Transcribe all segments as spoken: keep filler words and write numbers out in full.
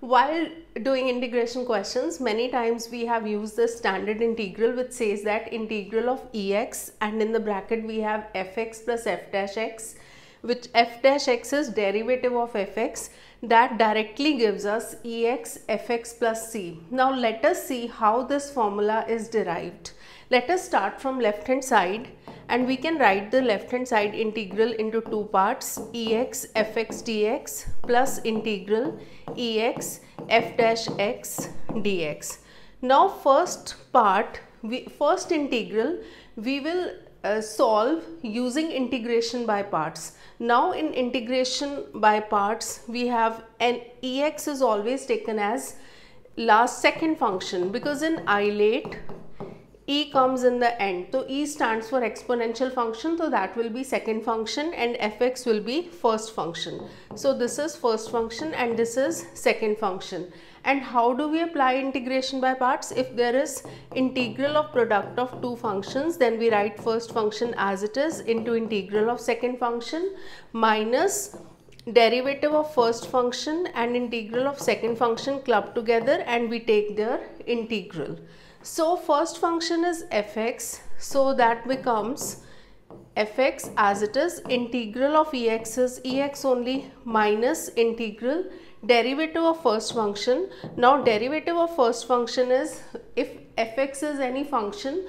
While doing integration questions, many times we have used the standard integral, which says that integral of e x, and in the bracket we have f x plus f dash x, which f dash x is derivative of f x. That directly gives us e x f x plus c. Now let us see how this formula is derived. Let us start from left hand side, and we can write the left hand side integral into two parts, e x f x dx plus integral e x f dash x dx. Now first part, we, first integral we will uh, solve using integration by parts. Now in integration by parts we have an e x is always taken as last second function, because in ILATE e comes in the end. So e stands for exponential function, so that will be second function, and f x will be first function. So this is first function and this is second function. And how do we apply integration by parts? If there is integral of product of two functions, then we write first function as it is into integral of second function minus derivative of first function and integral of second function clubbed together, and we take their integral. So first function is f x, so that becomes f x as it is, integral of e x is e x only, minus integral derivative of first function. Now derivative of first function is, if f x is any function,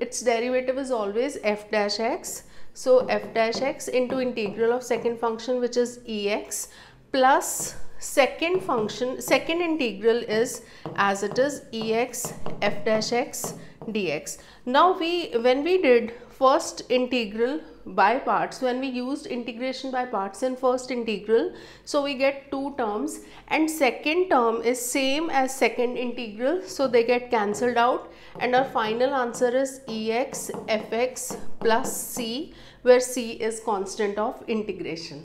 its derivative is always f dash x. So f dash x into integral of second function, which is e x, plus second function, second integral is as it is e x f dash x dx. Now we, when we did first integral by parts, when we used integration by parts in first integral, so we get two terms, and second term is same as second integral, so they get cancelled out, and our final answer is e x f x plus c, where c is constant of integration.